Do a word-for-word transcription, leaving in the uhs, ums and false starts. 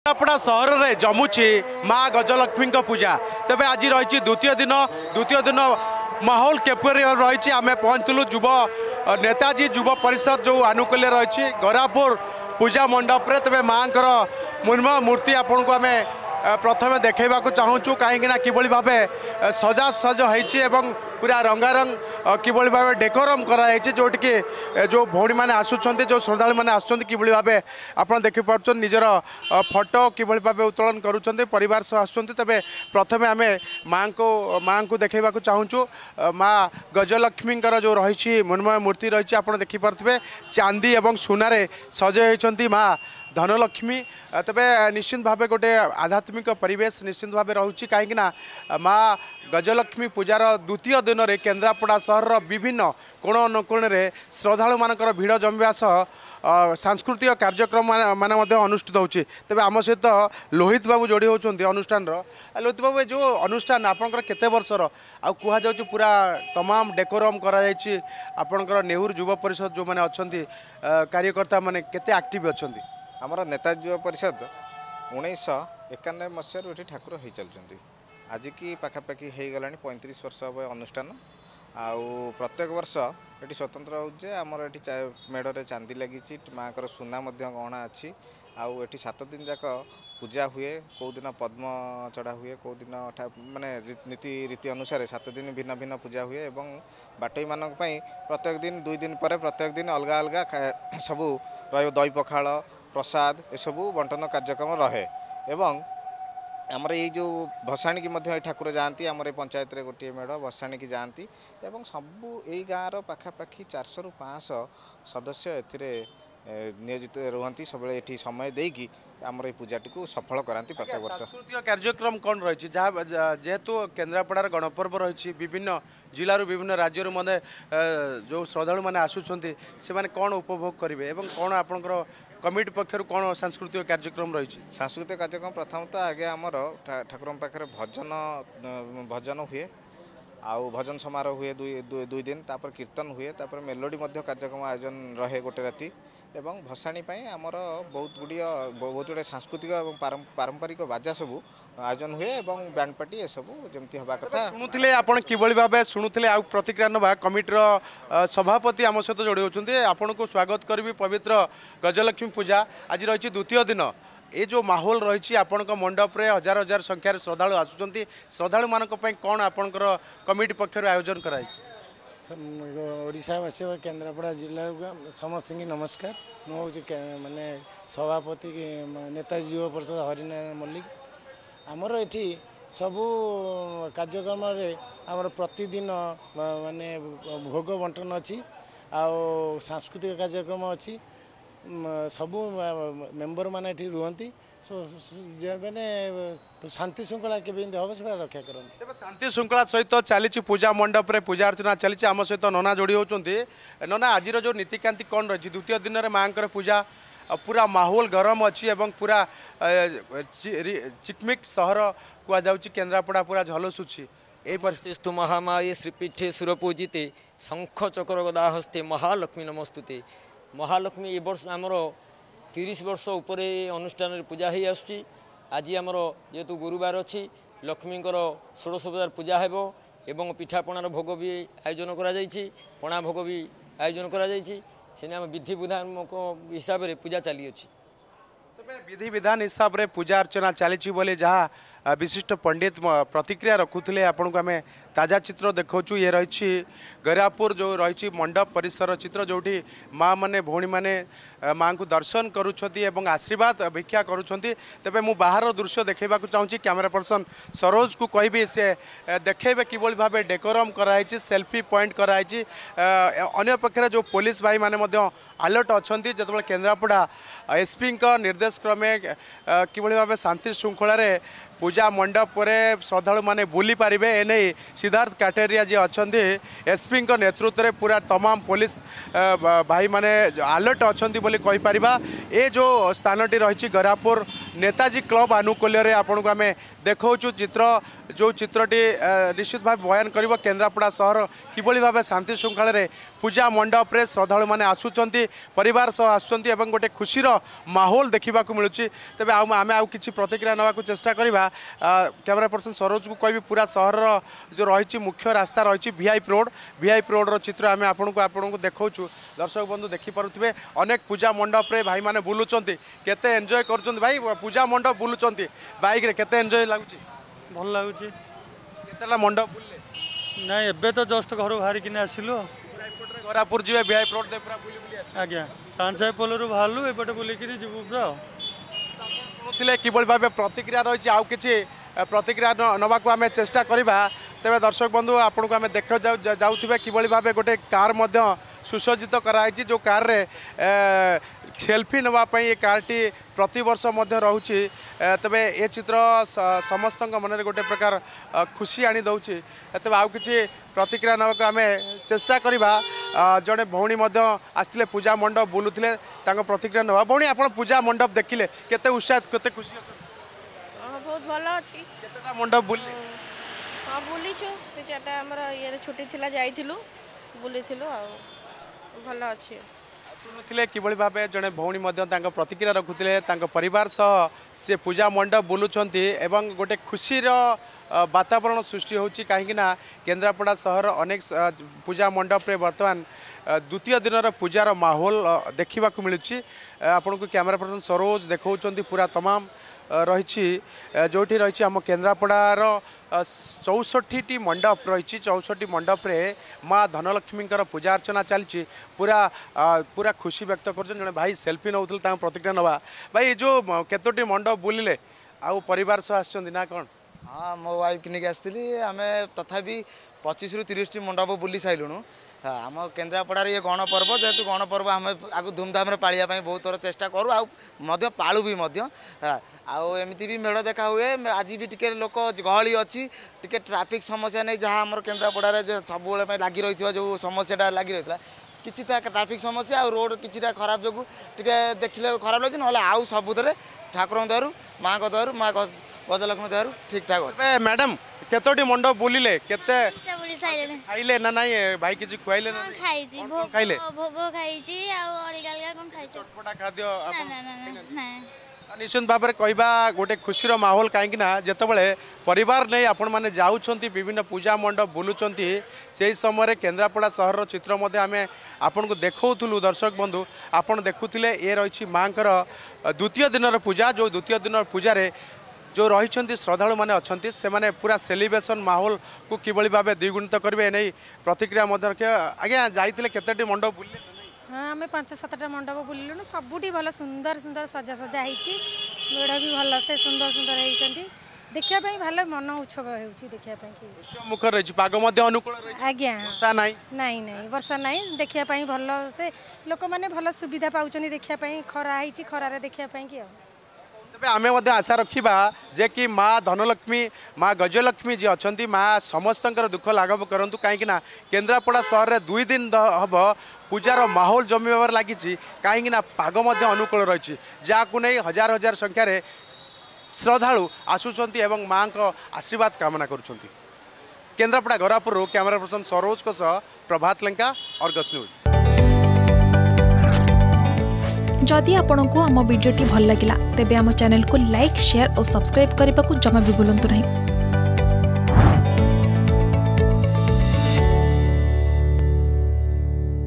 केंद्रापड़ा सहर में जमुची माँ गजलक्ष्मी पूजा तेज आज रही द्वितीय दिन द्वितीय दिन माहौल केपरी रही आम पहुँचलु युव नेताजी युव परिषद जो आनुकूल्य रही गरापुर पूजा मंडप तेज माँ मुन्म मूर्ति आपण को आम प्रथम देखा चाहूँ कहीं भाव सजा सज हो पूरा रंगारंग कि भाव डेकोरम कराई जोटि की जो भौणी मैंने आसुँच जो श्रद्धा मैंने आसुँच कि भाव आप देखिपुर निजर फटो कि भाव उत्तोलन करुँच परिवार सह आसुँच तेज प्रथम आम माँ को माँ को देखा चाहूँ माँ गजलक्ष्मी जो रही मृण्मय मूर्ति रही आप देखिपे चांदी और सुनार सजय होती माँ धनलक्ष्मी तेबे निश्चिंत भाव गोटे आध्यात्मिक परिवेश निश्चिंत भाव रोचे कहीं माँ गजलक्ष्मी पूजार द्वितीय दिन में केंद्रापड़ा सहर विभिन्न कोण अनुकोण में श्रद्धा मानकर भीड़ जमिया सह सांस्कृतिक कार्यक्रम मान अनुष्ठित होते तेज आम सहित लोहित बाबू जोड़ी होती अनुष्ठान लोहित बाबू जो अनुष्ठान आपंकर केते वर्षर आ कहुच पूरा तमाम डेकोरम कर नेहरू युवा परिषद जो मैंने अच्छा कार्यकर्ता मैंने केते एक्टिव अच्छा आमर नेताजी युवा परिषद उन्नीस एकानबे मसीह ये ठाकुर हो चलती आज की पाखापाखी हो गला पैंतीस वर्ष हम अनुष्ठान आउ प्रत्येक वर्ष ये स्वतंत्र होजे आमर ये मेढ़ चांदी लगी माँ को सुना गहना अच्छी आउ ये सात दिन जाक पूजा हुए कौदिन पद्म चढ़ा हुए कौदिन माने नीति रीति अनुसार सात दिन भिन्न भिन्न पूजा हुए और बाटई मानक प्रत्येक दिन दुई दिन पर प्रत्येक दिन अलग अलग सब रही दही पखाड़ प्रसाद ये सबू बंटन कार्यक्रम रहे एवं आमर ये जो भसाणी की ठाकुर जाती आमर पंचायत रे गोटे मेढ़ भसाणी की जाती सबू यही गाँव रखापाखि चार सौ रु पाँच सदस्य ए नियोजित रुहती सब समय देकी आमर ये पूजाटी को सफल कराती प्रत्येक वर्ष। सांस्कृतिक कार्यक्रम कौन रही जेहेतु केन्द्रापड़ार गणपर्व रही विभिन्न जिलूर विभिन्न राज्य मध्य जो श्रद्धा मैंने आसुँच से मैंने कौन उपभोग करेंगे कौन आपंकर कमिटी पक्षर कौन सांस्कृतिक कार्यक्रम रही सांस्कृतिक कार्यक्रम प्रथमतः आगे आमर ठाकुर पाखे भजन भजन हुए आउ भजन समारोह हुए दुई दुई दिन तापर कीर्तन हुए तापर मेलोडी मध्य कार्यक्रम आयोजन रहे गोटे राति एवं भसाणी आमर बहुत गुड़िया बहुत गुड़े सांस्कृतिक और पारंपरिक बाजा सबू आयोजन हुए और बैंड पार्टी ये सब जमती हवा कथा शुणुले आप कि भाव शुणुले आ प्रतिक्रिया ना कमिटर सभापति आम सहित जोड़ी होती आपण को स्वागत करी पवित्र गजलक्ष्मी पूजा आज रही द्वितीय दिन ये जो माहौल रही आपण मंडप रे हजार हजार संख्यार श्रद्धा आसुँच श्रद्धा मान कौन आपणकर कमिटी पक्षर आयोजन कराई ओडिशावासी केन्द्रापड़ा जिला समस्त की नमस्कार मुझे मानने सभापति नेताजी युवा परिषद हरिनारायण मल्लिक आमर ये सबू कार्यक्रम आमर प्रतिदिन मानने भोग बंटन अच्छी आउ सांस्कृतिक कार्यक्रम अच्छी सबू मेम्बर मैंने रुहती मैंने शांति श्रृंखला केमी हम सब रक्षा करते शांति श्रृंखला सहित चली पूजा मंडप रे पूजा अर्चना चली आम सहित नना जोड़ी होती नना आज जो नीतिकांति कौन रही द्वितीय दिन में माँ को पूजा पूरा माहौल गरम अच्छी एवं पूरा चिकमिक सहर कहुच्छी केन्द्रापड़ा पूरा झलसुची ए परिस्थिति महामाये श्रीपीठे सुरपूजिते शंख चक्र गदा हस्ते महालक्ष्मी नमस्तुते महालक्ष्मी ए वर्ष आमर तीस वर्ष उपरे अनुष्ठान पूजा हो आसुची आज आमर जेहेतु गुरुवार अच्छी लक्ष्मींर षोड़शोपचार पूजा हो एवं पिठापणार भोग भी आयोजन करा करणा भोग भी आयोजन कर विधि विधान हिसाब से पूजा चली अच्छी तेज विधि विधान हिसाब से पूजा अर्चना चली जहाँ विशिष्ट पंडित प्रतिक्रिया रखुले आपण को आम ताजा चित्र देखु ये रही गरापुर जो रही मंडप परिसर चित्र जोटी माँ मैंने भौणी मैंने माँ को दर्शन करुँचती एवं आशीर्वाद भिक्षा करुँचती तेबे मु बाहर दृश्य देखा चाहूँगी कैमेरा पर्सन सरोज को कहि से देखेबे कि भाव डेकोरम कराई सेल्फी पॉइंट कराई अन्य पक्षे जो पुलिस भाई मैंने अलर्ट अच्छा जो केन्द्रापड़ा एसपी निर्देश क्रमे कि भाव शांति श्रृंखलार पूजा मंडप श्रद्धा मैंने बुली पारे एने सिद्धार्थ काटेरिया जी अच्छा एसपी नेतृत्व में पूरा तमाम पुलिस भाई माने अलर्ट अच्छा कहीपर ये जो स्थानटी रही गरापुर नेताजी क्लब आनुकूल्य आपण को आम देखा चित्र जो चित्रटी निश्चित भाव बयान कर केन्द्रापड़ा सहर किभली भाव शांति श्रृंखला पूजा मंडप रे श्रद्धा मैंने आसुंच परिवार सह आसुंच गोटे खुशीर माहौल देखा मिलूँ। तेज आम आउ कि प्रतिक्रिया ना चेषा करवा। कैमेरा पर्सन सरोज को कह पूरा सहर जो रही मुख्य रास्ता रही वीआईपी रोड वीआईपी रोड चित्र आम आपण को आपण को देखा। दर्शक बंधु देखिपे अनेक पूजा मंडप रे भाई मैंने बुलूँच केते एंजॉय कर भाई पूजा मंडप बुलूँ बाइक रे केते एंजॉय लगुच भल लगुच केतेला मंडप बुले ना एबे तो जस्ट घर बाहर कि आसलु घरापुर जी वीआईपी रोड पूरा बुले बुले आज्ञा सांसाई पोल रु बाहरलु एपटे बुलिक जीव पूरा शुणुते किभली भाव प्रतिक्रिया रही आउ कि प्रतिक्रिया नवाक आम चेष्टा करवा। तेज दर्शक बंधु आपण को आम देख जाऊे किभली भाव गोटे कार सुसज्जित कराई जो कार रे सेल्फी नापी ये कार्टी प्रतिवर्ष रोचे। तेबे ये चित्र समस्त मनरे गोटे प्रकार खुशी आनी दौचे। तेज आउ कि प्रतिक्रिया नाक आम चेष्टा करवा। जड़े भौणी आसते पूजा मंडप बुलूते प्रतिक्रिया ना भौणी आप पूजा मंडप देखिले केते उत्साह केते खुशी अच्छा बहुत भल अच्छी केतेटा मंडप बुले हाँ बुलीचु चार्टा आम ये छुट्टी जाइलु बुले भल अच्छे शुणुते किभली भाव जड़े भौणी प्रतिक्रिया रखुते परिवार सह से पूजा मंडप बुलूँचे एवं गोटे खुशीर वातावरण सृष्टि होची। कहीं केन्द्रापड़ा सहर अनेक पूजा मंडप रे बर्तमान द्वितीय दिनर पूजार माहौल देखा मिलूँ। आपण को कैमेरा पर्सन सरोज देखा पूरा तमाम रही जो रही आम केन्द्रापड़ार चौसठी मंडप रही चौसठी मंडप रे माँ धनलक्ष्मी पूजा अर्चना चलती पूरा पूरा खुशी व्यक्त कर जड़े भाई सेल्फी नौते प्रतिक्रिया ना भाई जो केतोटी मंडप बुलिले आउ परिवार सह आसचंदी ना कौन हाँ मो वाइफ कि आसती आम तथा पचीस रु तीस मंडप बुली सारूँ। आम केन्द्रापड़ार ये गणपर्व जेहेतु गणपर्व आम आग धूमधाम पालिया बहुत थोड़ा चेष्टा करूँ आलू भी आमती भी मेड़ देखा हुए आज भी टी लोक गहली अच्छी टी ट्राफिक समस्या नहीं जहाँ आम केन्द्रापड़ार सब लगी रही जो समस्या लगी रही किसी ट्राफिक समस्या आ रोड कि खराब जो टी देखने खराब लगे ना आउ सबुद ठाकुर दयारू माँ दयारू माँ गजलक्ष्मी दयारू ठीक ठाक। मैडम केतोटी मंडप बुलिले केते खाइले ना नहीं भाई किसी खुआइले ना खाइ जी भोग खाइले भोग खाइ जी आ अलगा अलगा कोन खाइ चटपटा खाद्य ना ना ना निश्चित भाव में कहवा गोटे खुशीर माहौल कहीं जिते बड़े परिवार नहीं आपण मैंने जाऊँच विभिन्न पूजा मंडप बुलूँ से समय केन्द्रापड़ा सहर चित्र आम आपण को देखूँ। दर्शक बंधु आपण देखुले ये रही माँ द्वितीय दिनर पूजा जो द्वितीय दिनर पूजा जो रही श्रद्धालु माने अच्छे से माने पूरा सेलिब्रेशन माहौल को किभली भाव द्विगुणित करेंगे ये नहीं प्रतिक्रिया आज्ञा जाते केतोटी मंडप बुले हाँ आम पांच सातटा मंडप बुलूँ सबुठी भल सुंदर सुंदर सजा सजा होड़ भी भल से सुंदर सुंदर होती देखापी भल मन उत्सव हो मुखर रही पाग अनुकूल आज्ञा वर्षा ना नाई नाई वर्षा ना देखापी भल से लोक मैंने भल सुविधा पाँच देखापी खरा हो खरार देखापी कि आमे मध्य आशा रखा जे कि माँ धनलक्ष्मी माँ गजलक्ष्मी जी अच्छा माँ समस्त दुख लाघव करूँ। कहीं केन्द्रापड़ा सहर में दुई दिन हम पूजार माहौल जमीबार लगी कहीं पाग अनुकूल रही जहाँ नहीं हजार हजार संख्यार श्रद्धालु आसुंच एवं माँ का आशीर्वाद कामना करुँच। केन्द्रापड़ा घरापुर कैमरा पर्सन सरोज को सह प्रभात लंका अर्गस न्यूज। जदि आपंको आम भिड्टे भल लगा तेब आम चैनल को लाइक शेयर और सब्सक्राइब करने को जमा भी बुलां नहीं।